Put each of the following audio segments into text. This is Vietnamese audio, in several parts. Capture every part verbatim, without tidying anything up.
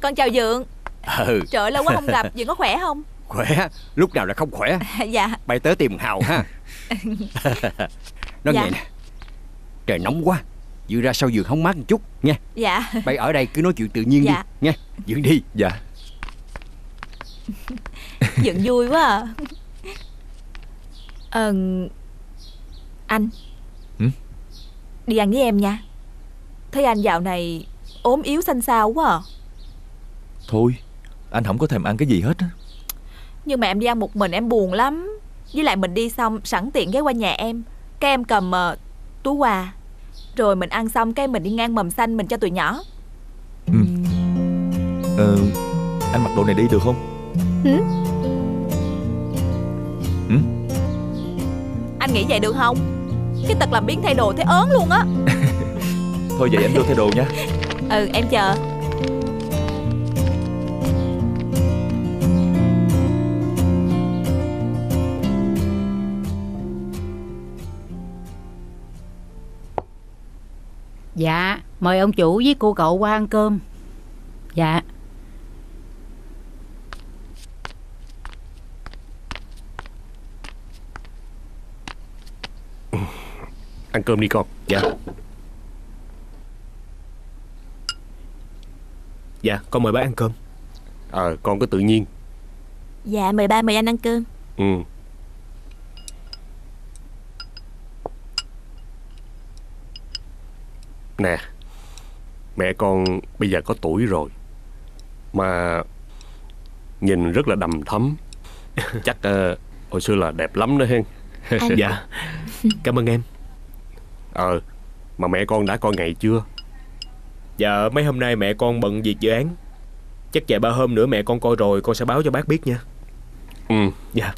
Con chào Dượng. Ừ. Trời ơi, lâu quá không gặp. Dượng có khỏe không? Khỏe, lúc nào là không khỏe. Dạ. Bay tới tìm Hào ha. Nói dạ. Vậy nè, trời nóng quá, Dượng ra sau giường không mát một chút nha. Dạ. Bay ở đây cứ nói chuyện tự nhiên dạ. đi nha. Dượng đi. Dạ. Dượng vui quá à. Ờ, anh ừ? Đi ăn với em nha. Thấy anh dạo này ốm yếu xanh xao quá à. Thôi, anh không có thèm ăn cái gì hết á. Nhưng mà em đi ăn một mình em buồn lắm. Với lại mình đi xong sẵn tiện ghé qua nhà em, cái em cầm uh, túi quà, rồi mình ăn xong cái mình đi ngang Mầm Xanh mình cho tụi nhỏ. Ừ. Ờ, anh mặc đồ này đi được không? Ừ? Ừ? Anh nghĩ vậy được không? Cái tật làm biến thay đồ thấy ớn luôn á. Thôi vậy anh đưa thay đồ nha. Ừ, em chờ. Dạ, mời ông chủ với cô cậu qua ăn cơm. Dạ. Ừ, ăn cơm đi con. Dạ. Dạ, con mời bác ăn cơm. Ờ, à, con cứ tự nhiên. Dạ, mời ba mời anh ăn cơm. Ừ. Nè, mẹ con bây giờ có tuổi rồi mà nhìn rất là đầm thấm. Chắc uh, hồi xưa là đẹp lắm đó hen. Dạ. Cảm ơn em. Ờ, mà mẹ con đã coi ngày chưa? Dạ, mấy hôm nay mẹ con bận việc dự án. Chắc vài ba hôm nữa mẹ con coi rồi con sẽ báo cho bác biết nha. Ừ. Dạ.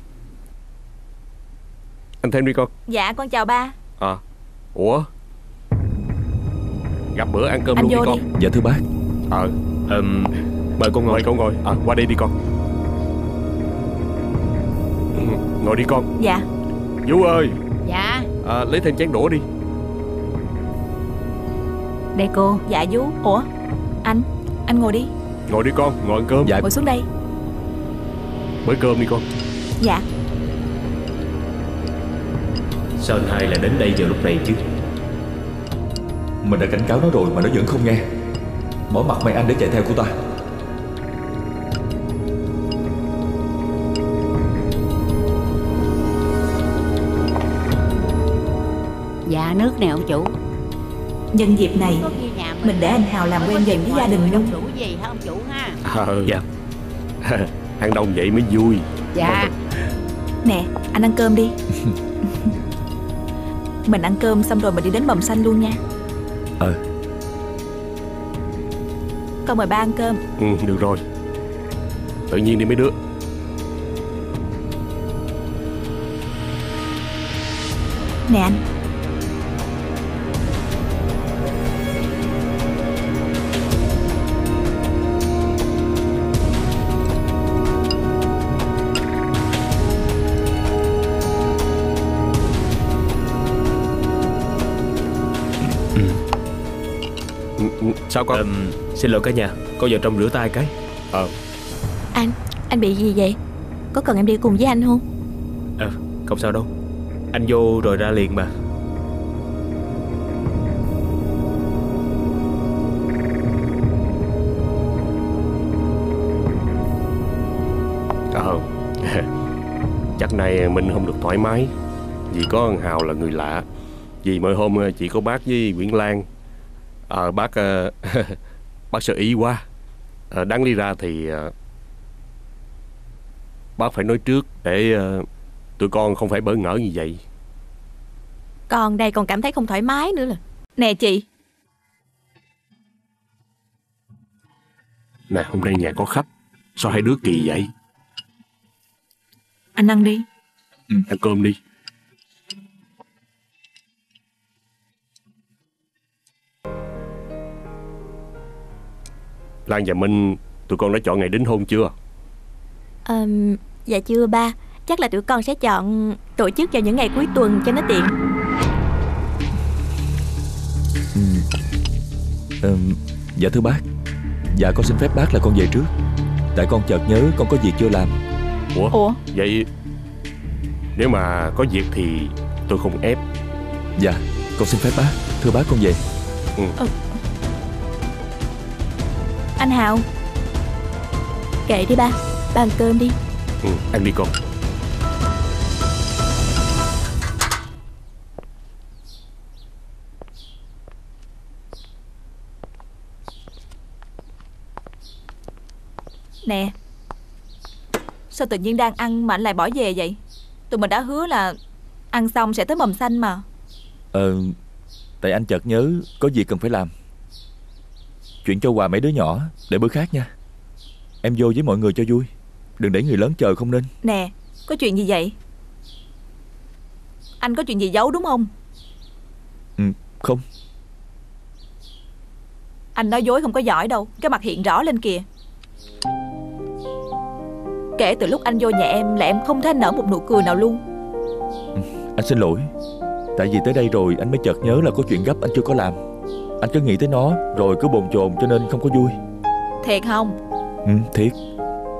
Anh thêm đi con. Dạ, con chào ba. À, ủa, gặp bữa ăn cơm anh luôn đi con. Dạ thưa bác. Ờ, um, mời con ngồi. Mời con ngồi. À, qua đây đi con. Ngồi đi con. Dạ. Vũ ơi. Dạ. À, lấy thêm chén đũa đi. Đây cô. Dạ Vũ. Ủa, anh, anh ngồi đi. Ngồi đi con, ngồi ăn cơm. Dạ. Ngồi xuống đây. Mới cơm đi con. Dạ. Sao anh hai lại đến đây giờ lúc này chứ? Mình đã cảnh cáo nó rồi mà nó vẫn không nghe. Bỏ mặt mày anh để chạy theo của ta. Dạ nước nè ông chủ. Nhân dịp này mình để anh Hào làm quen dần với gia đình luôn. Ờ dạ. Ăn đông vậy mới vui. Dạ. Nè anh ăn cơm đi. Mình ăn cơm xong rồi mình đi đến Mầm Xanh luôn nha. Ờ. Con mời ba ăn cơm. Ừ, được rồi. Tự nhiên đi mấy đứa. Nè anh. Sao con? Uhm, xin lỗi cả nhà, con vào trong rửa tay cái. Ờ. Anh, anh bị gì vậy? Có cần em đi cùng với anh không? Ờ, à, không sao đâu. Anh vô rồi ra liền mà. Ờ. Chắc nay mình không được thoải mái. Vì có ông Hào là người lạ. Vì mỗi hôm chỉ có bác với Nguyễn Lan. À, bác uh, bác sợ ý quá. À, đáng lý ra thì uh, bác phải nói trước để uh, tụi con không phải bỡ ngỡ như vậy. Con đây còn cảm thấy không thoải mái nữa là. Nè chị. Nè hôm nay nhà có khách. Sao hai đứa kỳ vậy? Anh ăn đi. Ừ, ăn cơm đi. Lan và Minh, tụi con đã chọn ngày đính hôn chưa? À, dạ chưa ba. Chắc là tụi con sẽ chọn tổ chức vào những ngày cuối tuần cho nó tiện. Ừ. À, dạ thưa bác, Dạ con xin phép bác là con về trước. Tại con chợt nhớ con có việc chưa làm. Ủa? Ủa? Vậy nếu mà có việc thì tôi không ép. Dạ con xin phép bác. Thưa bác con về. Ừ. Ừ. Anh Hào, kệ đi ba, ba ăn cơm đi. Ừ, ăn đi con. Nè, sao tự nhiên đang ăn mà anh lại bỏ về vậy? Tụi mình đã hứa là ăn xong sẽ tới mầm xanh mà. Ờ, tại anh chợt nhớ có việc cần phải làm. Chuyện cho quà mấy đứa nhỏ để bữa khác nha. Em vô với mọi người cho vui, đừng để người lớn chờ không nên. Nè, có chuyện gì vậy? Anh có chuyện gì giấu đúng không? Ừ, không. Anh nói dối không có giỏi đâu, cái mặt hiện rõ lên kìa. Kể từ lúc anh vô nhà em là em không thấy anh nở một nụ cười nào luôn. Ừ, anh xin lỗi. Tại vì tới đây rồi anh mới chợt nhớ là có chuyện gấp anh chưa có làm. Anh cứ nghĩ tới nó rồi cứ bồn chồn cho nên không có vui. Thiệt không? Ừ, thiệt.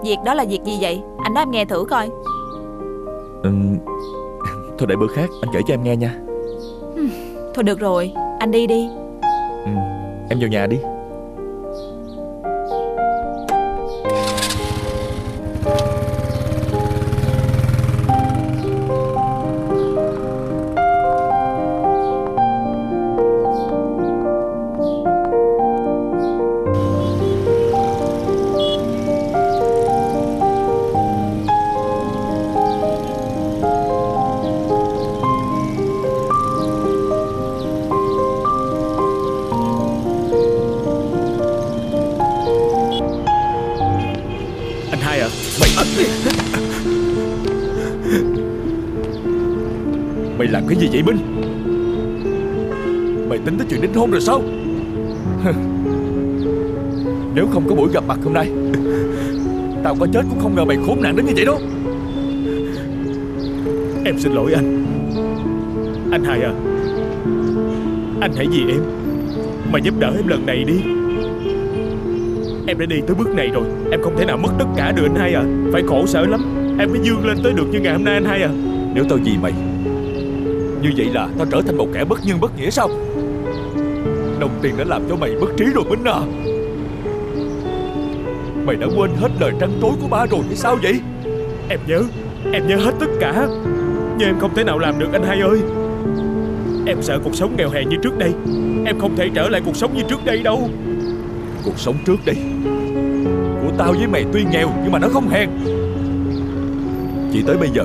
Việc đó là việc gì vậy? Anh nói em nghe thử coi. Ừ, thôi để bữa khác anh kể cho em nghe nha. Ừ, thôi được rồi, anh đi đi. Ừ, em vào nhà đi. Mày làm cái gì vậy Minh? Mày tính tới chuyện đính hôn rồi sao? Nếu không có buổi gặp mặt hôm nay, tao có chết cũng không ngờ mày khốn nạn đến như vậy đó. Em xin lỗi anh. Anh Hài à, anh hãy vì em mà giúp đỡ em lần này đi. Em đã đi tới bước này rồi, em không thể nào mất tất cả được anh Hai à. Phải khổ sở lắm em mới vươn lên tới được như ngày hôm nay anh Hai à. Nếu tao vì mày như vậy là tao trở thành một kẻ bất nhân bất nghĩa sao? Đồng tiền đã làm cho mày mất trí rồi Minh à. Mày đã quên hết lời trăn trối của ba rồi hay sao vậy? Em nhớ, em nhớ hết tất cả, nhưng em không thể nào làm được anh Hai ơi. Em sợ cuộc sống nghèo hèn như trước đây. Em không thể trở lại cuộc sống như trước đây đâu. Cuộc sống trước đây của tao với mày tuy nghèo nhưng mà nó không hèn. Chỉ tới bây giờ,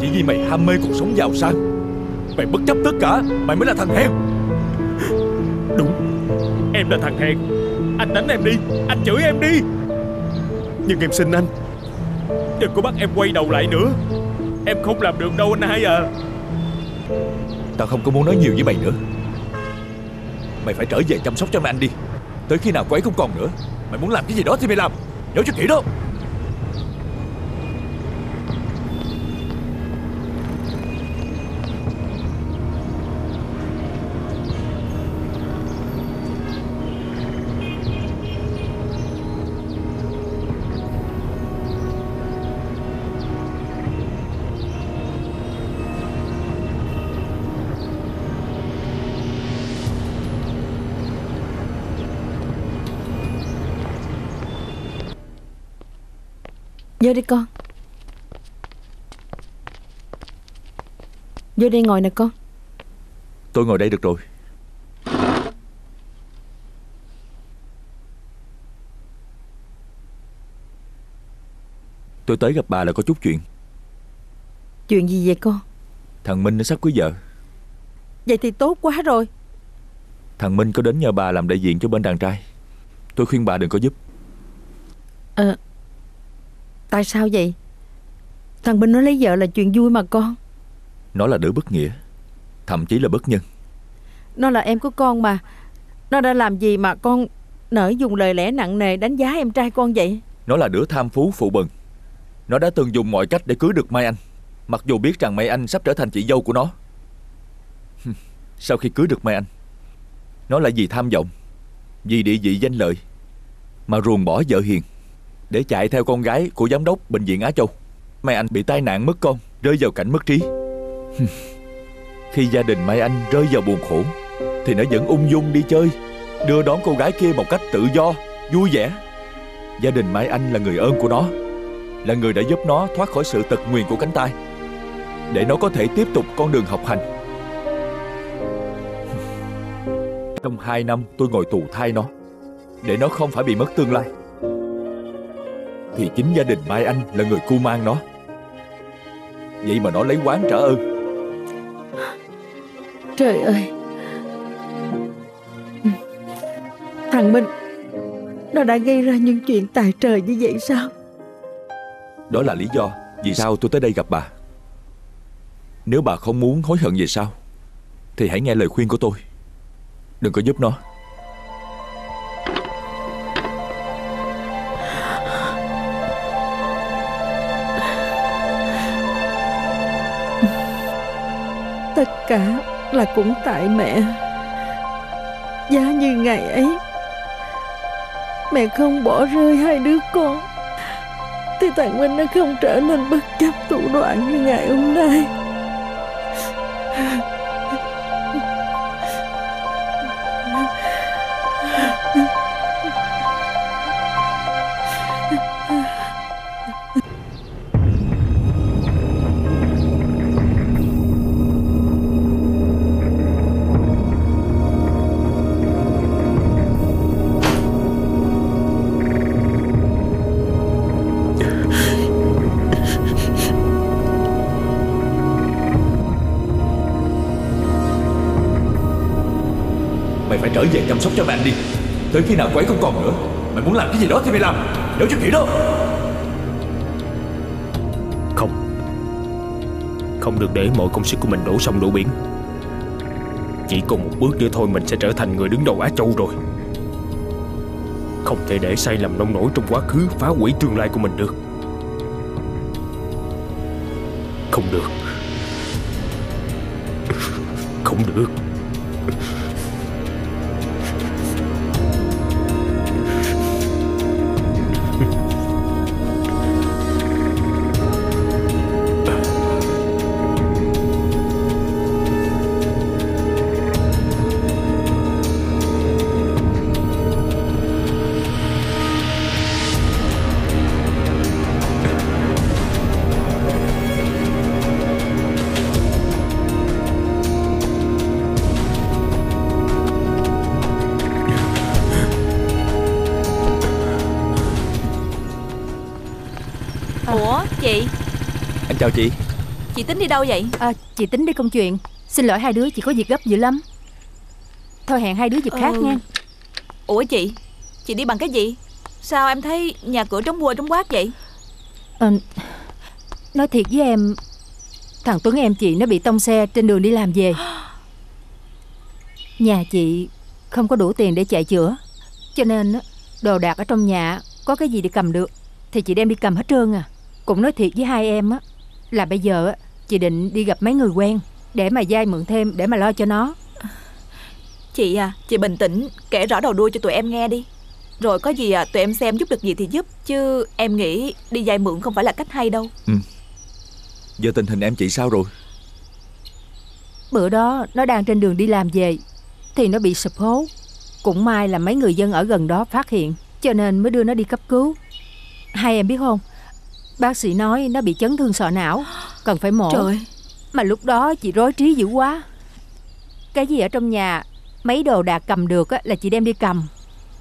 chỉ vì mày ham mê cuộc sống giàu sang, mày bất chấp tất cả, mày mới là thằng hèn. Đúng, em là thằng hèn. Anh đánh em đi, anh chửi em đi, nhưng em xin anh, đừng có bắt em quay đầu lại nữa. Em không làm được đâu anh Hai à. Tao không có muốn nói nhiều với mày nữa. Mày phải trở về chăm sóc cho mẹ anh đi. Tới khi nào cô ấy không còn nữa, mày muốn làm cái gì đó thì mày làm, nhớ cho kỹ đó. Vô đi con. Vô đây ngồi nè con. Tôi ngồi đây được rồi. Tôi tới gặp bà là có chút chuyện. Chuyện gì vậy con? Thằng Minh nó sắp cưới vợ. Vậy thì tốt quá rồi. Thằng Minh có đến nhờ bà làm đại diện cho bên đàn trai. Tôi khuyên bà đừng có giúp. Ờ à... Tại sao vậy? Thằng Minh nó lấy vợ là chuyện vui mà con. Nó là đứa bất nghĩa, thậm chí là bất nhân. Nó là em của con mà. Nó đã làm gì mà con nỡ dùng lời lẽ nặng nề đánh giá em trai con vậy? Nó là đứa tham phú phụ bần. Nó đã từng dùng mọi cách để cưới được Mai Anh, mặc dù biết rằng Mai Anh sắp trở thành chị dâu của nó. Sau khi cưới được Mai Anh, nó lại vì tham vọng, vì địa vị danh lợi mà ruồng bỏ vợ hiền để chạy theo con gái của giám đốc bệnh viện Á Châu. Mai Anh bị tai nạn mất con, rơi vào cảnh mất trí. Khi gia đình Mai Anh rơi vào buồn khổ thì nó vẫn ung dung đi chơi, đưa đón cô gái kia một cách tự do, vui vẻ. Gia đình Mai Anh là người ơn của nó, là người đã giúp nó thoát khỏi sự tật nguyền của cánh tay, để nó có thể tiếp tục con đường học hành. Trong hai năm tôi ngồi tù thay nó, để nó không phải bị mất tương lai, thì chính gia đình Mai Anh là người cưu mang nó. Vậy mà nó lấy oán trả ơn. Trời ơi, thằng Minh nó đã gây ra những chuyện tày trời như vậy sao? Đó là lý do vì sao tôi tới đây gặp bà. Nếu bà không muốn hối hận về sau thì hãy nghe lời khuyên của tôi, đừng có giúp nó. Tất cả là cũng tại mẹ. Giá như ngày ấy mẹ không bỏ rơi hai đứa con thì thằng Minh nó không trở nên bất chấp thủ đoạn như ngày hôm nay. Trở về chăm sóc cho mẹ anh đi. Tới khi nào cô ấy không còn nữa, mày muốn làm cái gì đó thì mày làm, đỡ cho kỹ đó. Không, không được để mọi công sức của mình đổ sông đổ biển. Chỉ còn một bước nữa thôi mình sẽ trở thành người đứng đầu Á Châu rồi. Không thể để sai lầm nông nổi trong quá khứ phá hủy tương lai của mình được. Không được, không được. Chào chị. Chị tính đi đâu vậy? À, chị tính đi công chuyện. Xin lỗi hai đứa, chị có việc gấp dữ lắm. Thôi hẹn hai đứa dịp khác ừ. nha. Ủa chị, chị đi bằng cái gì? Sao em thấy nhà cửa trống quơ trống quát vậy? À, nói thiệt với em, thằng Tuấn em chị nó bị tông xe trên đường đi làm về. Nhà chị không có đủ tiền để chạy chữa, cho nên đồ đạc ở trong nhà có cái gì để cầm được thì chị đem đi cầm hết trơn à. Cũng nói thiệt với hai em á, là bây giờ chị định đi gặp mấy người quen để mà vay mượn thêm để mà lo cho nó. Chị à, chị bình tĩnh kể rõ đầu đuôi cho tụi em nghe đi. Rồi có gì à, tụi em xem giúp được gì thì giúp, chứ em nghĩ đi vay mượn không phải là cách hay đâu. Ừ. Giờ tình hình em chị sao rồi? Bữa đó nó đang trên đường đi làm về thì nó bị sụp hố. Cũng may là mấy người dân ở gần đó phát hiện, cho nên mới đưa nó đi cấp cứu. Hai em biết không, bác sĩ nói nó bị chấn thương sọ não, cần phải mổ. Trời. Mà lúc đó chị rối trí dữ quá. Cái gì ở trong nhà, mấy đồ đạc cầm được á, là chị đem đi cầm,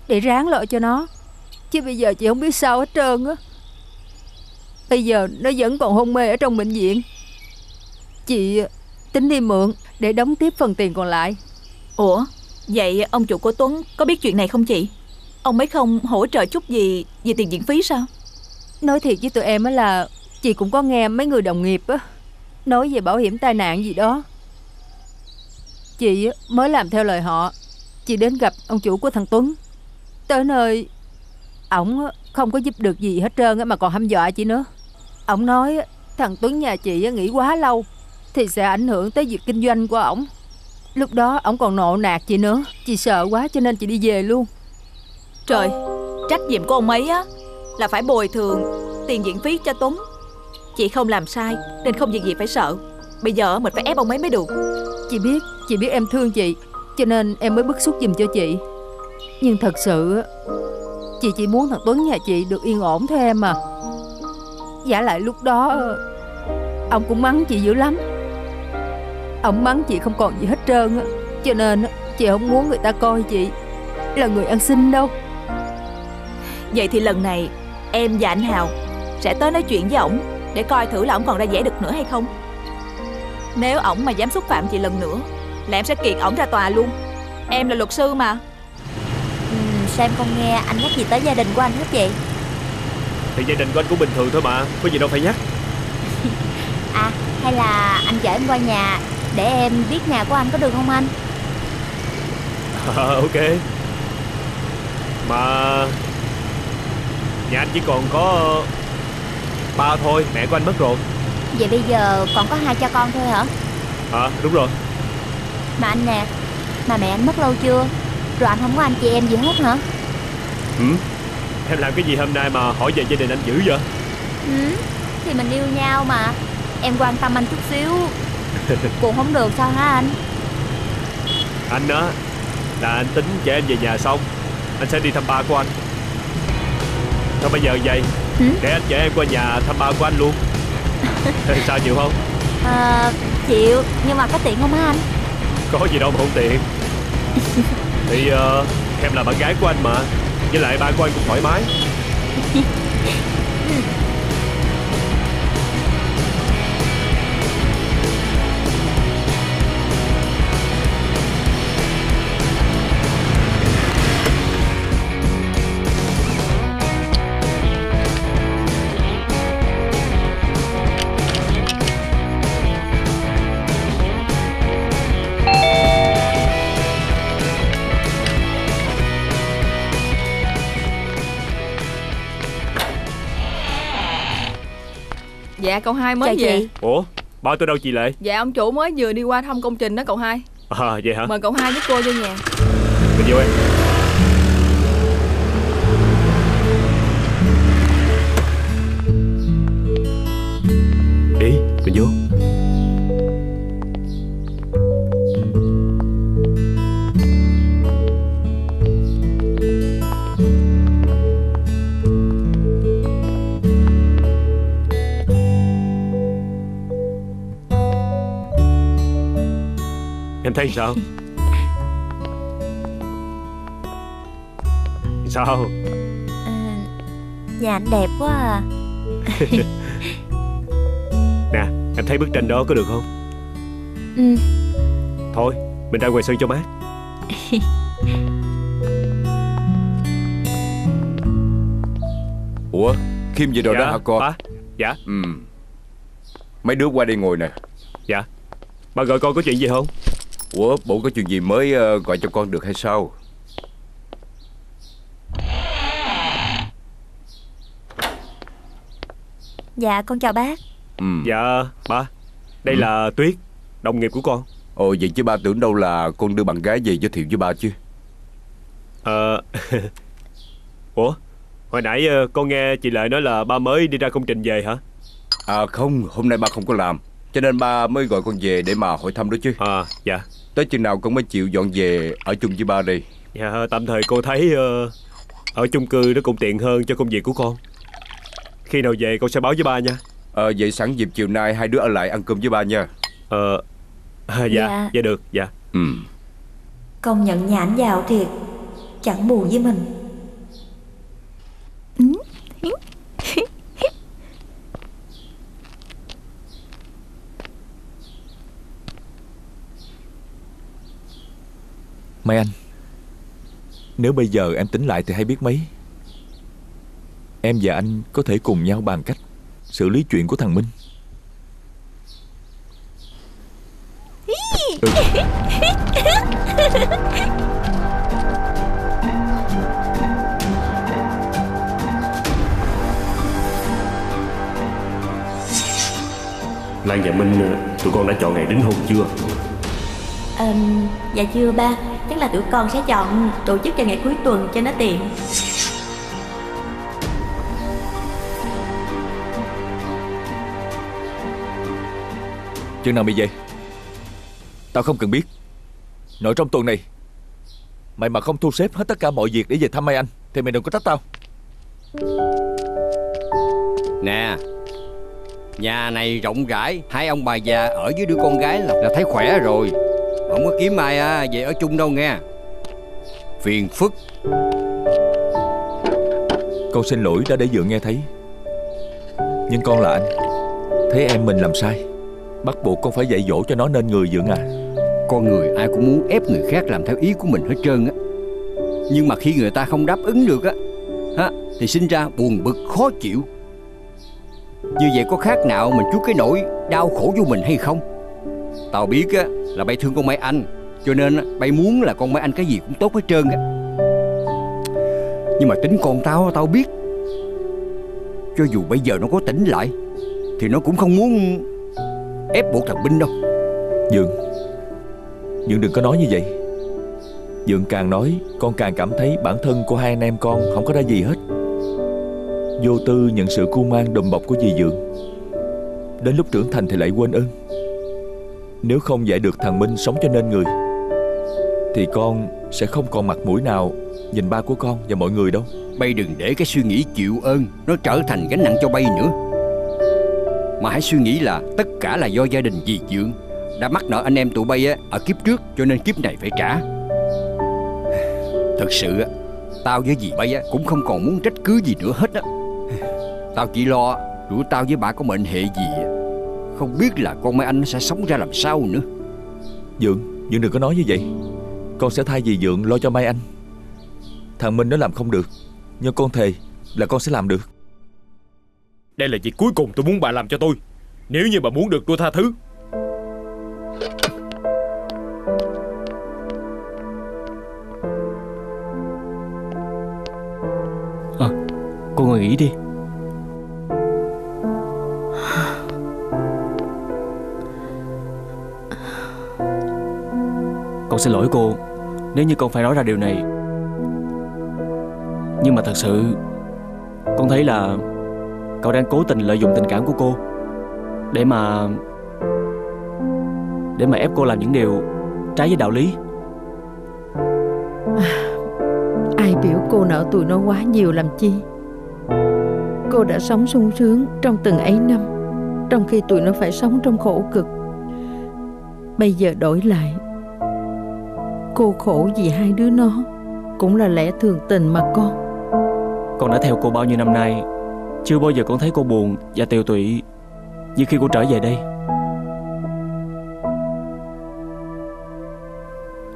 để ráng lo cho nó. Chứ bây giờ chị không biết sao hết trơn á. Bây giờ nó vẫn còn hôn mê ở trong bệnh viện. Chị tính đi mượn để đóng tiếp phần tiền còn lại. Ủa, vậy ông chủ của Tuấn có biết chuyện này không chị? Ông ấy không hỗ trợ chút gì về tiền viện phí sao? Nói thiệt với tụi em á là chị cũng có nghe mấy người đồng nghiệp á nói về bảo hiểm tai nạn gì đó. Chị mới làm theo lời họ, chị đến gặp ông chủ của thằng Tuấn. Tới nơi, ổng không có giúp được gì hết trơn á, mà còn hăm dọa chị nữa. Ổng nói thằng Tuấn nhà chị nghỉ quá lâu thì sẽ ảnh hưởng tới việc kinh doanh của ổng. Lúc đó ổng còn nộ nạt chị nữa. Chị sợ quá cho nên chị đi về luôn. Trời, Trách nhiệm của ông ấy á là phải bồi thường tiền viện phí cho Tuấn. Chị không làm sai nên không việc gì phải sợ. Bây giờ mình phải ép ông ấy mới được. Chị biết, chị biết em thương chị, cho nên em mới bức xúc giùm cho chị. Nhưng thật sự chị chỉ muốn thằng Tuấn nhà chị được yên ổn thôi em à. Giả lại lúc đó ông cũng mắng chị dữ lắm. Ông mắng chị không còn gì hết trơn á, cho nên chị không muốn người ta coi chị là người ăn xin đâu. Vậy thì lần này em và anh Hào sẽ tới nói chuyện với ổng để coi thử là ổng còn ra vẻ được nữa hay không. Nếu ổng mà dám xúc phạm chị lần nữa là em sẽ kiện ổng ra tòa luôn. Em là luật sư mà. Ừ, sao em không nghe anh nhắc gì tới gia đình của anh hết vậy? Thì gia đình của anh cũng bình thường thôi mà, có gì đâu phải nhắc. À, hay là anh chở em qua nhà để em biết nhà của anh có được không anh? À, ok. Mà nhà anh chỉ còn có ba thôi, mẹ của anh mất rồi. Vậy bây giờ còn có hai cha con thôi hả? À, đúng rồi. Mà anh nè, mà mẹ anh mất lâu chưa? Rồi anh không có anh chị em gì hết hả? Ừ. Em làm cái gì hôm nay mà hỏi về gia đình anh dữ vậy? Ừ, thì mình yêu nhau mà. Em quan tâm anh chút xíu cũng không được sao hả anh? Anh á, là anh tính chở em về nhà xong anh sẽ đi thăm ba của anh. Thôi bây giờ vậy, ừ? Để anh chở em qua nhà thăm ba của anh luôn. Sao chịu không? À, chịu, nhưng mà có tiện không hả anh? Có gì đâu mà không tiện. Thì uh, em là bạn gái của anh mà, với lại ba của anh cũng thoải mái. Dạ cậu hai mới về. Chị. Ủa, ba tôi đâu chị Lệ? Dạ ông chủ mới vừa đi qua thăm công trình đó cậu hai. À vậy hả? Mời cậu hai với cô vô nhà. Mình vô em. Đi, mình vô. Em thấy sao? Sao? À, nhà anh đẹp quá à. Nè, em thấy bức tranh đó có được không? Ừ. Thôi, mình ra ngoài sân cho mát. Ủa, Kim về rồi dạ, đó hả con? À, dạ. Ừ. Mấy đứa qua đây ngồi nè. Dạ. Ba gọi con có chuyện gì không? Ủa, bộ có chuyện gì mới uh, gọi cho con được hay sao? Dạ, con chào bác. Ừ. Dạ, ba. Đây ừ. là Tuyết, đồng nghiệp của con. Ồ, vậy chứ ba tưởng đâu là con đưa bạn gái về giới thiệu với ba chứ. Ờ... À... Ủa, hồi nãy con nghe chị Lệ nói là ba mới đi ra công trình về hả? À không, hôm nay ba không có làm, cho nên ba mới gọi con về để mà hỏi thăm đó chứ. À, dạ. Tới chừng nào con mới chịu dọn về ở chung với ba đây? Dạ, tạm thời cô thấy uh, ở chung cư nó cũng tiện hơn cho công việc của con. Khi nào về con sẽ báo với ba nha. Ờ, à, vậy sẵn dịp chiều nay hai đứa ở lại ăn cơm với ba nha. Ờ, à, dạ, dạ, dạ được, dạ. Ừ. Công nhận nhà anh giàu thiệt, chẳng buồn với mình. Mai Anh, nếu bây giờ em tính lại thì hay biết mấy. Em và anh có thể cùng nhau bàn cách xử lý chuyện của thằng Minh. Ừ. Lan và Minh, tụi con đã chọn ngày đính hôn chưa? À, dạ chưa ba. Chắc là tụi con sẽ chọn tổ chức cho ngày cuối tuần cho nó tiện. Chừng nào mày về? Tao không cần biết. Nội trong tuần này mày mà không thu xếp hết tất cả mọi việc để về thăm Mai Anh thì mày đừng có trách tao. Nè, nhà này rộng rãi, hai ông bà già ở với đứa con gái là, là thấy khỏe rồi. Không có kiếm ai à, về ở chung đâu nghe. Phiền phức. Con xin lỗi đã để Dượng nghe thấy. Nhưng con là anh, thấy em mình làm sai, bắt buộc con phải dạy dỗ cho nó nên người Dượng à. Con người ai cũng muốn ép người khác làm theo ý của mình hết trơn á. Nhưng mà khi người ta không đáp ứng được á ha, thì sinh ra buồn bực khó chịu. Như vậy có khác nào mình chuốc cái nỗi đau khổ vô mình hay không? Tao biết á, là bay thương con Mai Anh, cho nên bay muốn là con Mai Anh cái gì cũng tốt hết trơn á. Nhưng mà tính con tao, tao biết cho dù bây giờ nó có tỉnh lại thì nó cũng không muốn ép buộc thằng Minh đâu. Dượng, Dượng đừng có nói như vậy. Dượng càng nói con càng cảm thấy bản thân của hai anh em con không có ra gì hết. Vô tư nhận sự cưu mang đùm bọc của dì Dượng, đến lúc trưởng thành thì lại quên ơn. Nếu không dạy được thằng Minh sống cho nên người thì con sẽ không còn mặt mũi nào nhìn ba của con và mọi người đâu. Bay đừng để cái suy nghĩ chịu ơn nó trở thành gánh nặng cho bay nữa, mà hãy suy nghĩ là tất cả là do gia đình dì Dượng đã mắc nợ anh em tụi bay á, ở kiếp trước, cho nên kiếp này phải trả. Thật sự á, tao với dì bay á, cũng không còn muốn trách cứ gì nữa hết á. Tao chỉ lo rủi tao với bà có mệnh hệ gì á, không biết là con Mai Anh nó sẽ sống ra làm sao nữa. Dượng, Dượng đừng có nói như vậy. Con sẽ thay dì Dượng lo cho Mai Anh. Thằng Minh nó làm không được, nhưng con thề là con sẽ làm được. Đây là việc cuối cùng tôi muốn bà làm cho tôi. Nếu như bà muốn được tôi tha thứ. À, cô ngồi nghỉ đi. Con xin lỗi cô nếu như con phải nói ra điều này. Nhưng mà thật sự con thấy là cậu đang cố tình lợi dụng tình cảm của cô để mà Để mà ép cô làm những điều trái với đạo lý. Ai biểu cô nợ tụi nó quá nhiều làm chi. Cô đã sống sung sướng trong từng ấy năm, trong khi tụi nó phải sống trong khổ cực. Bây giờ đổi lại, cô khổ vì hai đứa nó cũng là lẽ thường tình mà con. Con đã theo cô bao nhiêu năm nay, chưa bao giờ con thấy cô buồn và tiều tụy như khi cô trở về đây.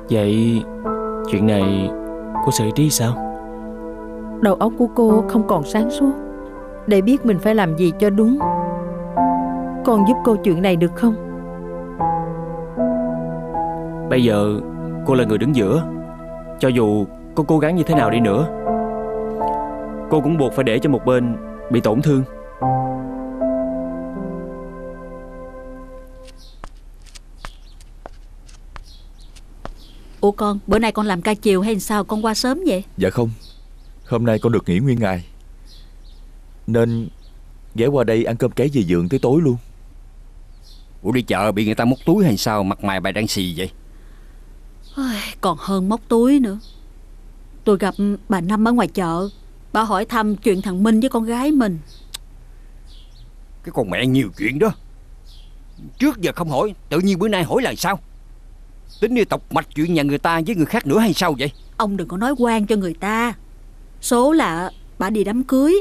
Vậy chuyện này cô xử trí sao? Đầu óc của cô không còn sáng suốt để biết mình phải làm gì cho đúng. Con giúp cô chuyện này được không? Bây giờ cô là người đứng giữa, cho dù cô cố gắng như thế nào đi nữa, cô cũng buộc phải để cho một bên bị tổn thương. Ủa con, bữa nay con làm ca chiều hay sao con qua sớm vậy? Dạ không, hôm nay con được nghỉ nguyên ngày nên ghé qua đây ăn cơm cái dì Dượng tới tối luôn. Ủa đi chợ bị người ta móc túi hay sao mặt mày bà đang xì vậy? Còn hơn móc túi nữa. Tôi gặp bà Năm ở ngoài chợ, bà hỏi thăm chuyện thằng Minh với con gái mình. Cái con mẹ nhiều chuyện đó, trước giờ không hỏi, tự nhiên bữa nay hỏi là sao? Tính đi tọc mạch chuyện nhà người ta với người khác nữa hay sao vậy? Ông đừng có nói quan cho người ta. Số là bà đi đám cưới,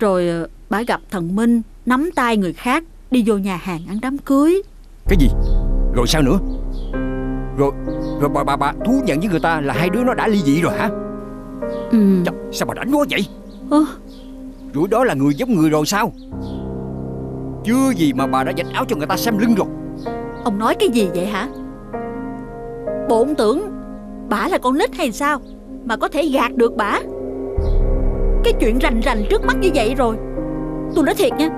rồi bà gặp thằng Minh nắm tay người khác đi vô nhà hàng ăn đám cưới. Cái gì? Rồi sao nữa? Rồi rồi bà bà bà thú nhận với người ta là hai đứa nó đã ly dị rồi hả? Ừ. Chà, sao bà đánh quá vậy? Ừ. Rồi đó là người giống người rồi sao? Chưa gì mà bà đã vạch áo cho người ta xem lưng rồi. Ông nói cái gì vậy hả? Bộ ông tưởng bả là con nít hay sao mà có thể gạt được bả? Cái chuyện rành rành trước mắt như vậy rồi. Tôi nói thiệt nha,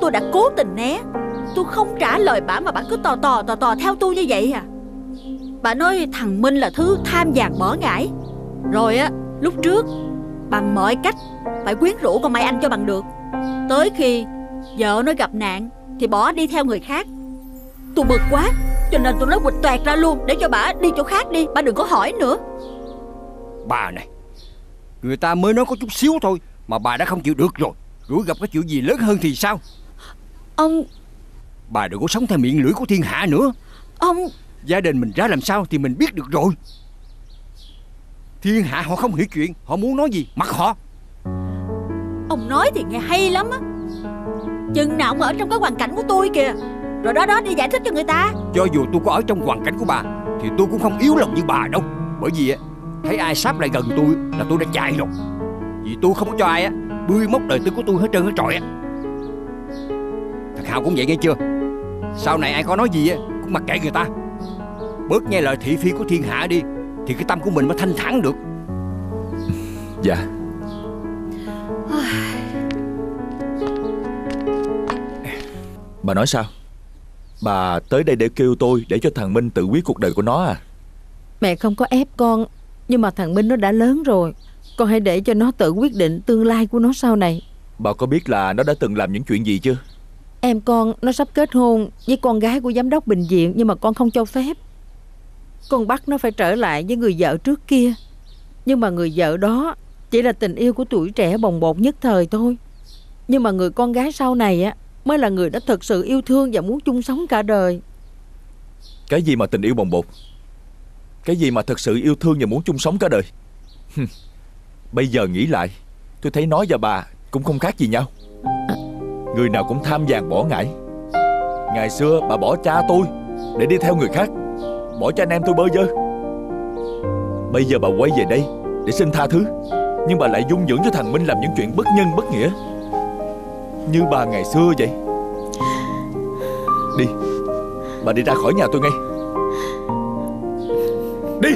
tôi đã cố tình né, tôi không trả lời bả mà bả cứ tò tò tò tò theo tôi như vậy à? Bà nói thằng Minh là thứ tham vàng bỏ ngải. Rồi á, lúc trước bằng mọi cách phải quyến rũ con Mai Anh cho bằng được. Tới khi vợ nó gặp nạn thì bỏ đi theo người khác. Tôi bực quá cho nên tôi nói quịch toẹt ra luôn, để cho bà đi chỗ khác đi, bà đừng có hỏi nữa. Bà này, người ta mới nói có chút xíu thôi mà bà đã không chịu được rồi, rủi gặp cái chuyện gì lớn hơn thì sao? Ông, bà đừng có sống theo miệng lưỡi của thiên hạ nữa. Ông, gia đình mình ra làm sao thì mình biết được rồi. Thiên hạ họ không hiểu chuyện, họ muốn nói gì mặc họ. Ông nói thì nghe hay lắm á, chừng nào ông ở trong cái hoàn cảnh của tôi kìa. Rồi đó đó đi giải thích cho người ta. Cho dù tôi có ở trong hoàn cảnh của bà thì tôi cũng không yếu lòng như bà đâu. Bởi vì thấy ai sáp lại gần tôi là tôi đã chạy rồi. Vì tôi không có cho ai á bươi móc đời tư của tôi hết trơn hết trọi á. Thằng Hào cũng vậy nghe chưa. Sau này ai có nói gì á cũng mặc kệ người ta. Bớt nghe lời thị phi của thiên hạ đi thì cái tâm của mình mới thanh thản được. Dạ. Bà nói sao? Bà tới đây để kêu tôi để cho thằng Minh tự quyết cuộc đời của nó à? Mẹ không có ép con, nhưng mà thằng Minh nó đã lớn rồi, con hãy để cho nó tự quyết định tương lai của nó sau này. Bà có biết là nó đã từng làm những chuyện gì chưa? Em con nó sắp kết hôn với con gái của giám đốc bệnh viện, nhưng mà con không cho phép. Con bắt nó phải trở lại với người vợ trước kia, nhưng mà người vợ đó chỉ là tình yêu của tuổi trẻ bồng bột nhất thời thôi. Nhưng mà người con gái sau này á mới là người đã thật sự yêu thương và muốn chung sống cả đời. Cái gì mà tình yêu bồng bột? Cái gì mà thật sự yêu thương và muốn chung sống cả đời? Bây giờ nghĩ lại, tôi thấy nó và bà cũng không khác gì nhau. Người nào cũng tham vàng bỏ ngải. Ngày xưa bà bỏ cha tôi để đi theo người khác, bỏ cho anh em tôi bơ vơ. Bây giờ bà quay về đây để xin tha thứ, nhưng bà lại dung dưỡng cho thằng Minh làm những chuyện bất nhân bất nghĩa như bà ngày xưa vậy. Đi, bà đi ra khỏi nhà tôi ngay. Đi.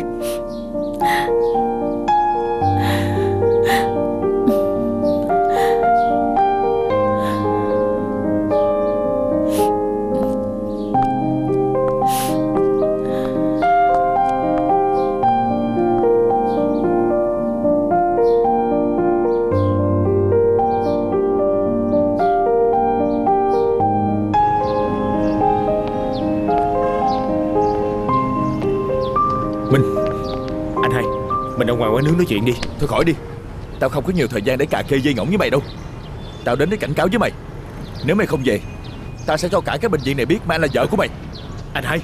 Nướng nói chuyện đi. Thôi khỏi đi, tao không có nhiều thời gian để cà khê dây ngỗng với mày đâu. Tao đến để cảnh cáo với mày, nếu mày không về tao sẽ cho cả cái bệnh viện này biết mà anh là vợ của mày. Anh hai,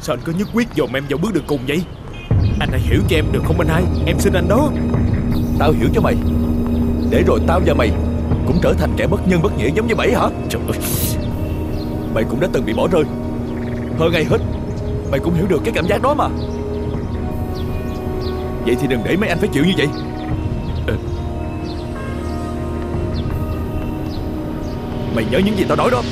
sao anh cứ nhất quyết dồn em vào bước đường cùng vậy? Anh hãy hiểu cho em được không anh hai? Em xin anh đó. Tao hiểu cho mày, để rồi tao và mày cũng trở thành kẻ bất nhân bất nghĩa giống như mày hả? Trời ơi, mày cũng đã từng bị bỏ rơi, hơn ai hết mày cũng hiểu được cái cảm giác đó mà. Vậy thì đừng để mấy anh phải chịu như vậy. Ừ. Mày nhớ những gì tao nói đó.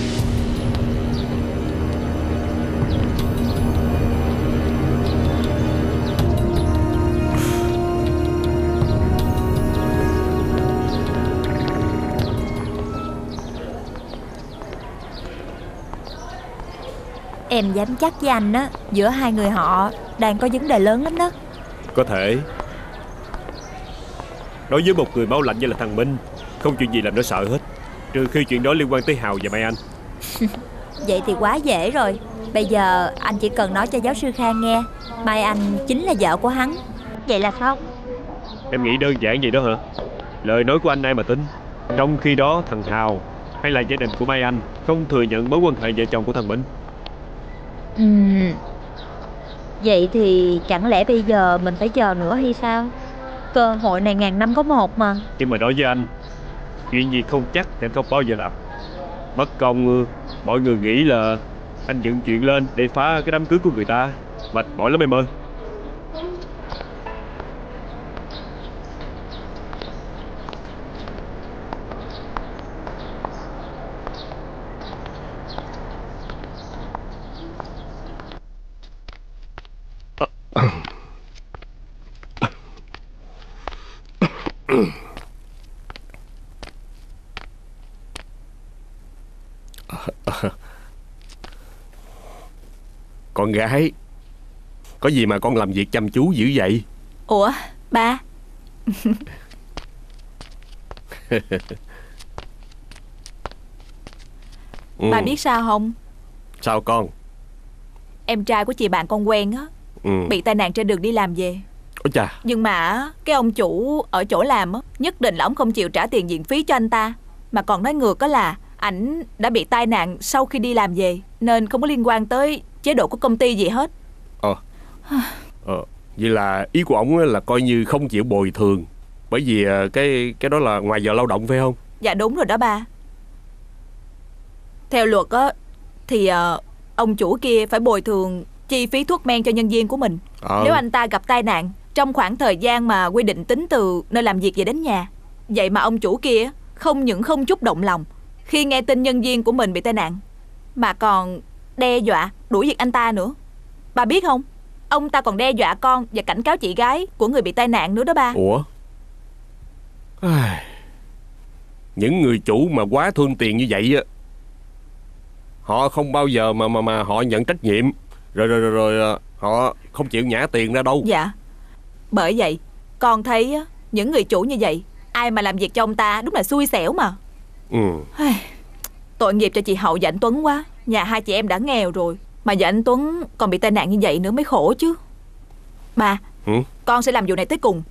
Em dám chắc với anh á, giữa hai người họ đang có vấn đề lớn lắm đó. Có thể. Đối với một người máu lạnh như là thằng Minh, không chuyện gì làm nó sợ hết, trừ khi chuyện đó liên quan tới Hào và mẹ anh. Vậy thì quá dễ rồi. Bây giờ anh chỉ cần nói cho giáo sư Khang nghe mai anh chính là vợ của hắn. Vậy là xong. Em nghĩ đơn giản vậy đó hả? Lời nói của anh ai mà tin. Trong khi đó thằng Hào hay là gia đình của Mai Anh không thừa nhận mối quan hệ vợ chồng của thằng Minh. Ừm. Vậy thì chẳng lẽ bây giờ mình phải chờ nữa hay sao? Cơ hội này ngàn năm có một mà. Nhưng mà đối với anh, chuyện gì không chắc thì anh không bao giờ làm. Bất công mọi người nghĩ là anh dựng chuyện lên để phá cái đám cưới của người ta. Mệt mỏi lắm em ơi. Con gái, có gì mà con làm việc chăm chú dữ vậy? Ủa ba. Ba biết sao không? Sao con? em trai của chị bạn con quen á, ừ. bị tai nạn trên đường đi làm về. Ôi chà. Nhưng mà cái ông chủ ở chỗ làm á, nhất định là ông không chịu trả tiền viện phí cho anh ta, mà còn nói ngược á là ảnh đã bị tai nạn sau khi đi làm về, nên không có liên quan tới chế độ của công ty gì hết. Ờ Ờ Vậy là ý của ông là coi như không chịu bồi thường, bởi vì cái cái đó là ngoài giờ lao động phải không? Dạ đúng rồi đó ba. Theo luật á thì ông chủ kia phải bồi thường chi phí thuốc men cho nhân viên của mình à. Nếu anh ta gặp tai nạn trong khoảng thời gian mà quy định tính từ nơi làm việc về đến nhà. Vậy mà ông chủ kia không những không chút động lòng khi nghe tin nhân viên của mình bị tai nạn, mà còn đe dọa đuổi việc anh ta nữa. Bà biết không, ông ta còn đe dọa con và cảnh cáo chị gái của người bị tai nạn nữa đó ba. Ủa à, những người chủ mà quá thương tiền như vậy á, họ không bao giờ mà mà mà họ nhận trách nhiệm, rồi rồi rồi, rồi họ không chịu nhả tiền ra đâu. Dạ. Bởi vậy con thấy á, những người chủ như vậy ai mà làm việc cho ông ta đúng là xui xẻo mà. Ừ. Tội nghiệp cho chị Hậu và anh Tuấn quá. Nhà hai chị em đã nghèo rồi, mà giờ anh Tuấn còn bị tai nạn như vậy nữa mới khổ chứ. Ba, ừ? Con sẽ làm vụ này tới cùng,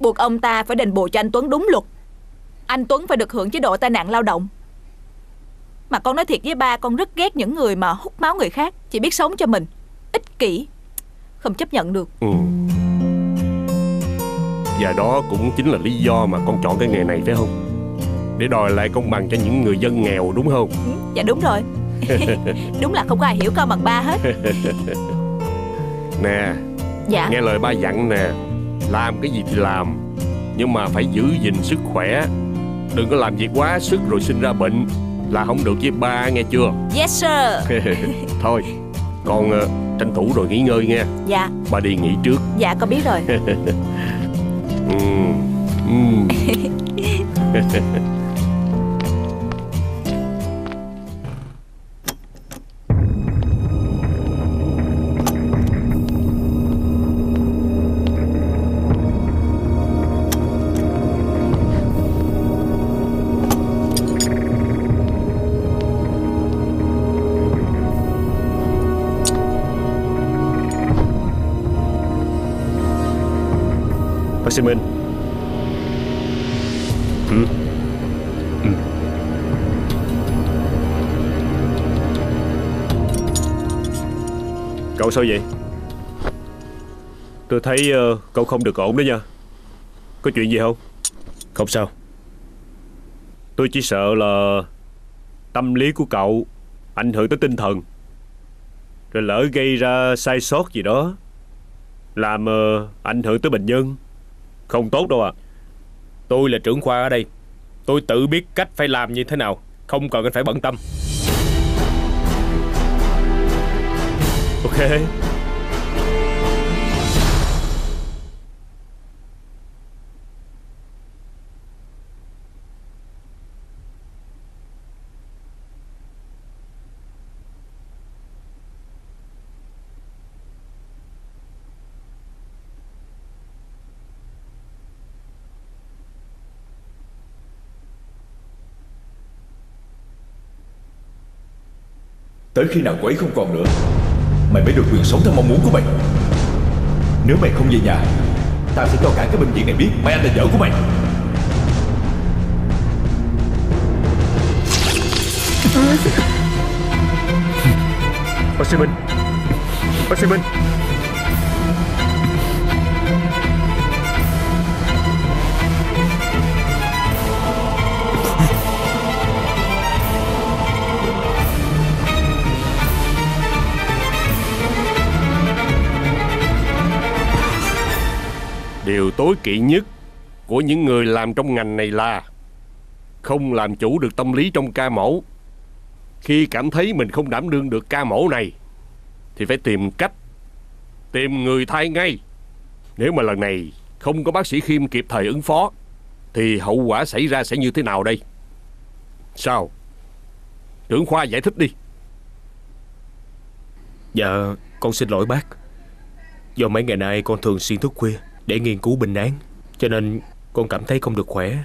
buộc ông ta phải đền bù cho anh Tuấn đúng luật. Anh Tuấn phải được hưởng chế độ tai nạn lao động. Mà con nói thiệt với ba, con rất ghét những người mà hút máu người khác, chỉ biết sống cho mình, ích kỷ, không chấp nhận được. Ừ. Và đó cũng chính là lý do mà con chọn cái nghề này phải không? Để đòi lại công bằng cho những người dân nghèo đúng không? Dạ đúng rồi. Đúng là không có ai hiểu con bằng ba hết. Nè. Dạ. Nghe lời ba dặn nè, làm cái gì thì làm, nhưng mà phải giữ gìn sức khỏe, đừng có làm việc quá sức rồi sinh ra bệnh là không được với ba nghe chưa? Yes sir. Thôi con uh, tranh thủ rồi nghỉ ngơi nghe. Dạ. Ba đi nghỉ trước. Dạ con biết rồi. uhm. Uhm. Taxi Minh. Ừ. Ừ. Cậu sao vậy? Tôi thấy uh, cậu không được ổn đó nha. Có chuyện gì không? Không sao. Tôi chỉ sợ là tâm lý của cậu ảnh hưởng tới tinh thần, rồi lỡ gây ra sai sót gì đó, làm uh, ảnh hưởng tới bệnh nhân. Không tốt đâu à. Tôi là trưởng khoa ở đây, tôi tự biết cách phải làm như thế nào, không cần anh phải bận tâm. Ok. Tới khi nào cô ấy không còn nữa, mày mới được quyền sống theo mong muốn của mày. Nếu mày không về nhà, tao sẽ cho cả cái bệnh viện này biết mày anh là vợ của mày. Bác sĩ Minh, bác sĩ Minh. Điều tối kỵ nhất của những người làm trong ngành này là không làm chủ được tâm lý trong ca mổ. Khi cảm thấy mình không đảm đương được ca mổ này thì phải tìm cách tìm người thay ngay. Nếu mà lần này không có bác sĩ Khiêm kịp thời ứng phó thì hậu quả xảy ra sẽ như thế nào đây? Sao? Trưởng khoa giải thích đi. Dạ con xin lỗi bác. Do mấy ngày nay con thường xuyên thức khuya để nghiên cứu bệnh án, cho nên con cảm thấy không được khỏe,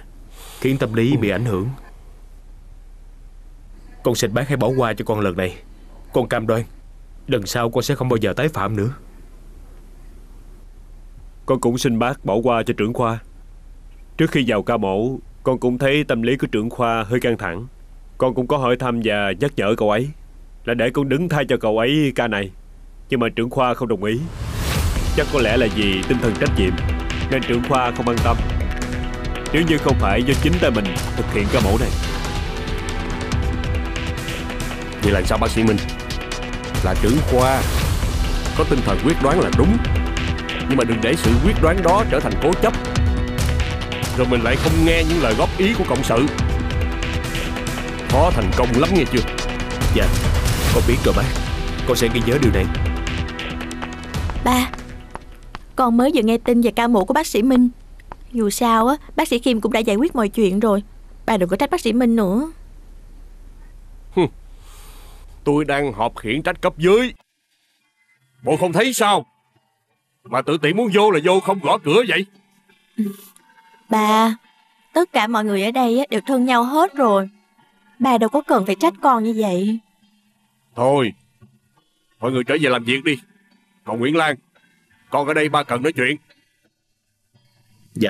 khiến tâm lý bị ảnh hưởng. Con xin bác hãy bỏ qua cho con lần này. Con cam đoan Lần sau con sẽ không bao giờ tái phạm nữa. Con cũng xin bác bỏ qua cho trưởng khoa. Trước khi vào ca mổ, con cũng thấy tâm lý của trưởng khoa hơi căng thẳng. Con cũng có hỏi thăm và nhắc nhở cậu ấy là để con đứng thay cho cậu ấy ca này. Nhưng mà trưởng khoa không đồng ý. Chắc có lẽ là vì tinh thần trách nhiệm nên trưởng khoa không an tâm. Nếu như không phải do chính tay mình thực hiện ca mổ này. Vậy làm sao bác sĩ Minh? Là trưởng khoa có tinh thần quyết đoán là đúng, nhưng mà đừng để sự quyết đoán đó trở thành cố chấp, rồi mình lại không nghe những lời góp ý của cộng sự. Khó thành công lắm nghe chưa? Dạ, con biết rồi bác. Con sẽ ghi nhớ điều này. Ba, con mới vừa nghe tin về ca mổ của bác sĩ Minh. Dù sao á, bác sĩ Kim cũng đã giải quyết mọi chuyện rồi. Ba đừng có trách bác sĩ Minh nữa. Tôi đang họp khiển trách cấp dưới, bộ không thấy sao mà tự tiện muốn vô là vô, không gõ cửa vậy? Ba, tất cả mọi người ở đây đều thương nhau hết rồi. Ba đâu có cần phải trách con như vậy. Thôi, mọi người trở về làm việc đi. Còn Nguyễn Lan, con ở đây ba cần nói chuyện. Dạ.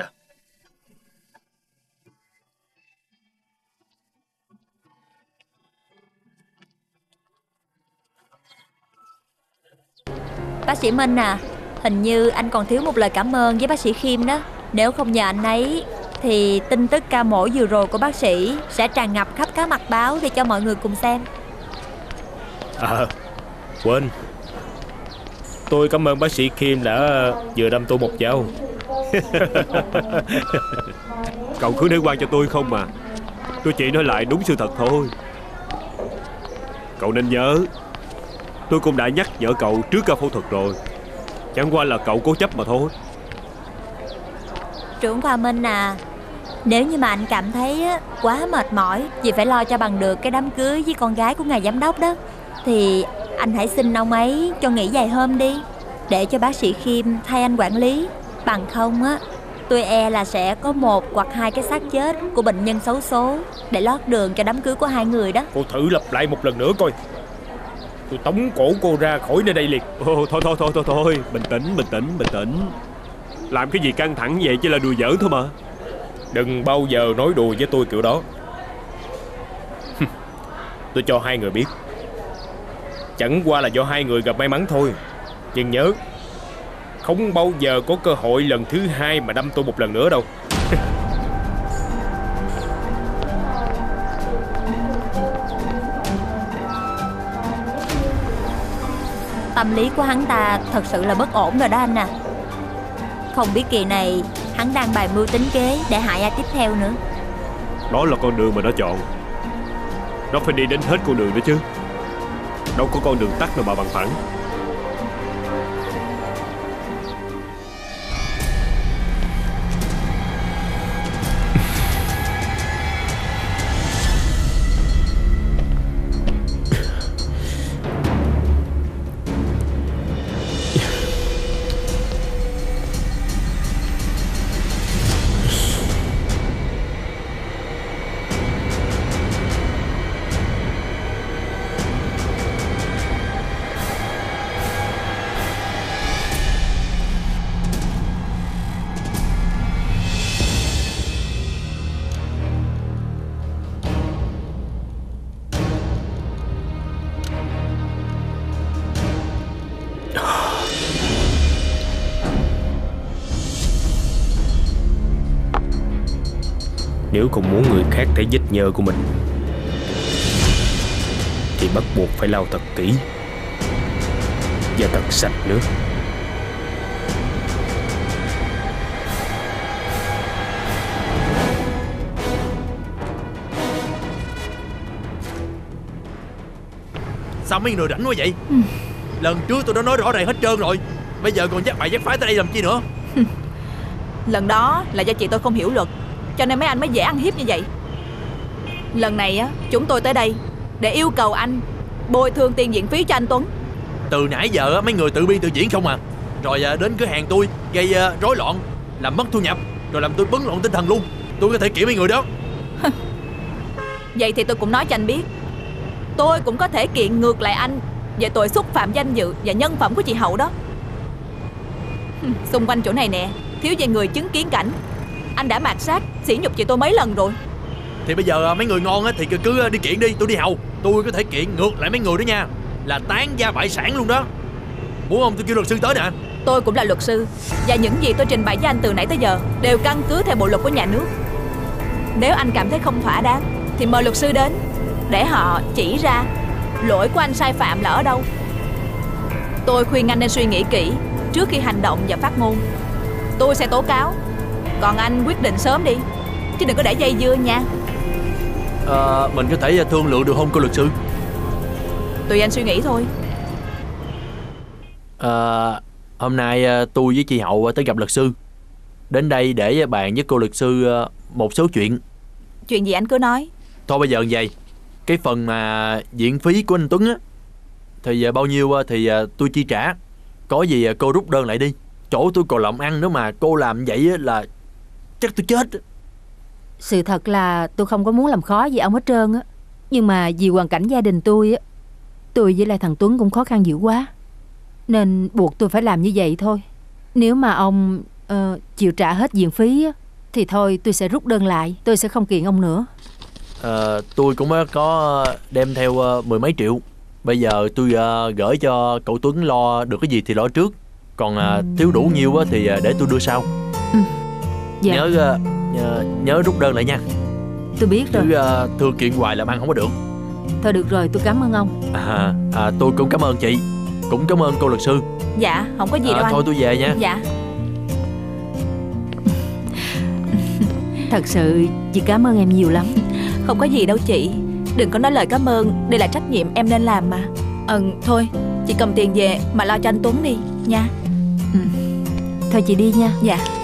Bác sĩ Minh à, hình như anh còn thiếu một lời cảm ơn với bác sĩ Khiêm đó. Nếu không nhờ anh ấy thì tin tức ca mổ vừa rồi của bác sĩ sẽ tràn ngập khắp các mặt báo để cho mọi người cùng xem. À, quên, tôi cảm ơn bác sĩ Khiêm đã vừa đâm tôi một dao. Cậu cứ để quan cho tôi không mà. Tôi chỉ nói lại đúng sự thật thôi. Cậu nên nhớ, tôi cũng đã nhắc nhở cậu trước ca phẫu thuật rồi. Chẳng qua là cậu cố chấp mà thôi. Trưởng khoa Minh à, nếu như mà anh cảm thấy quá mệt mỏi vì phải lo cho bằng được cái đám cưới với con gái của ngài giám đốc đó, thì anh hãy xin ông ấy cho nghỉ vài hôm đi, để cho bác sĩ Khiêm thay anh quản lý. Bằng không á, tôi e là sẽ có một hoặc hai cái xác chết của bệnh nhân xấu số để lót đường cho đám cưới của hai người đó. Cô thử lặp lại một lần nữa coi. Tôi tống cổ cô ra khỏi nơi đây liền. Ô, thôi thôi thôi thôi thôi, bình tĩnh bình tĩnh bình tĩnh. Làm cái gì căng thẳng vậy, chỉ là đùa giỡn thôi mà. Đừng bao giờ nói đùa với tôi kiểu đó. Tôi cho hai người biết, chẳng qua là do hai người gặp may mắn thôi. Nhưng nhớ, không bao giờ có cơ hội lần thứ hai mà đâm tôi một lần nữa đâu. Tâm lý của hắn ta thật sự là bất ổn rồi đó anh à. Không biết kỳ này hắn đang bài mưu tính kế để hại ai tiếp theo nữa. Đó là con đường mà nó chọn. Nó phải đi đến hết con đường nữa chứ. Đâu có con đường tắt nào mà bằng phẳng. Nếu không muốn người khác thấy vết nhơ của mình thì bắt buộc phải lau thật kỹ và thật sạch nữa. Sao mấy người rảnh quá vậy? Ừ. Lần trước tôi đã nói rõ ràng hết trơn rồi, bây giờ còn dắt bài dắt phái tới đây làm chi nữa? Lần đó là do chị tôi không hiểu luật, cho nên mấy anh mới dễ ăn hiếp như vậy. Lần này á, chúng tôi tới đây để yêu cầu anh bồi thường tiền viện phí cho anh Tuấn. Từ nãy giờ á, mấy người tự biên tự diễn không à. Rồi à, đến cửa hàng tôi gây à, rối loạn, làm mất thu nhập, rồi làm tôi bấn loạn tinh thần luôn. Tôi có thể kiểm mấy người đó. Vậy thì tôi cũng nói cho anh biết, tôi cũng có thể kiện ngược lại anh về tội xúc phạm danh dự và nhân phẩm của chị Hậu đó. Xung quanh chỗ này nè, thiếu về người chứng kiến cảnh. Anh đã mạt sát, sỉ nhục chị tôi mấy lần rồi. Thì bây giờ mấy người ngon thì cứ đi kiện đi, tôi đi hầu. Tôi có thể kiện ngược lại mấy người đó nha, là tán gia bại sản luôn đó. Muốn không tôi kêu luật sư tới nè. Tôi cũng là luật sư, và những gì tôi trình bày với anh từ nãy tới giờ đều căn cứ theo bộ luật của nhà nước. Nếu anh cảm thấy không thỏa đáng thì mời luật sư đến để họ chỉ ra lỗi của anh sai phạm là ở đâu. Tôi khuyên anh nên suy nghĩ kỹ trước khi hành động và phát ngôn. Tôi sẽ tố cáo, còn anh quyết định sớm đi, chứ đừng có để dây dưa nha. À, mình có thể thương lượng được không cô luật sư? Tùy anh suy nghĩ thôi. À, hôm nay tôi với chị Hậu tới gặp luật sư, đến đây để bàn với cô luật sư một số chuyện. Chuyện gì anh cứ nói. Thôi bây giờ vậy, cái phần mà viện phí của anh Tuấn á, thì bao nhiêu thì tôi chi trả. Có gì cô rút đơn lại đi, chỗ tôi còn lộng ăn nữa mà cô làm vậy là chắc tôi chết. Sự thật là tôi không có muốn làm khó gì ông hết trơn á, nhưng mà vì hoàn cảnh gia đình tôi á, tôi với lại thằng Tuấn cũng khó khăn dữ quá, nên buộc tôi phải làm như vậy thôi. Nếu mà ông uh, chịu trả hết viện phí á, thì thôi tôi sẽ rút đơn lại, tôi sẽ không kiện ông nữa. À, tôi cũng có đem theo mười mấy triệu. Bây giờ tôi uh, gửi cho cậu Tuấn lo được cái gì thì lo trước, còn uh, thiếu đủ nhiêu uh, thì uh, để tôi đưa sau. Ừ. Dạ. Nhớ uh, Nhớ, nhớ rút đơn lại nha. Tôi biết rồi. Chứ uh, thưa kiện hoài làm ăn không có được. Thôi được rồi, tôi cảm ơn ông. à, à, Tôi cũng cảm ơn chị, cũng cảm ơn cô luật sư. Dạ, không có gì à, đâu anh. Thôi tôi về nha. Dạ. Thật sự chị cảm ơn em nhiều lắm. Không có gì đâu chị, đừng có nói lời cảm ơn, đây là trách nhiệm em nên làm mà. Ừ, thôi, chị cầm tiền về mà lo cho anh Tuấn đi nha. Ừ. Thôi chị đi nha. Dạ.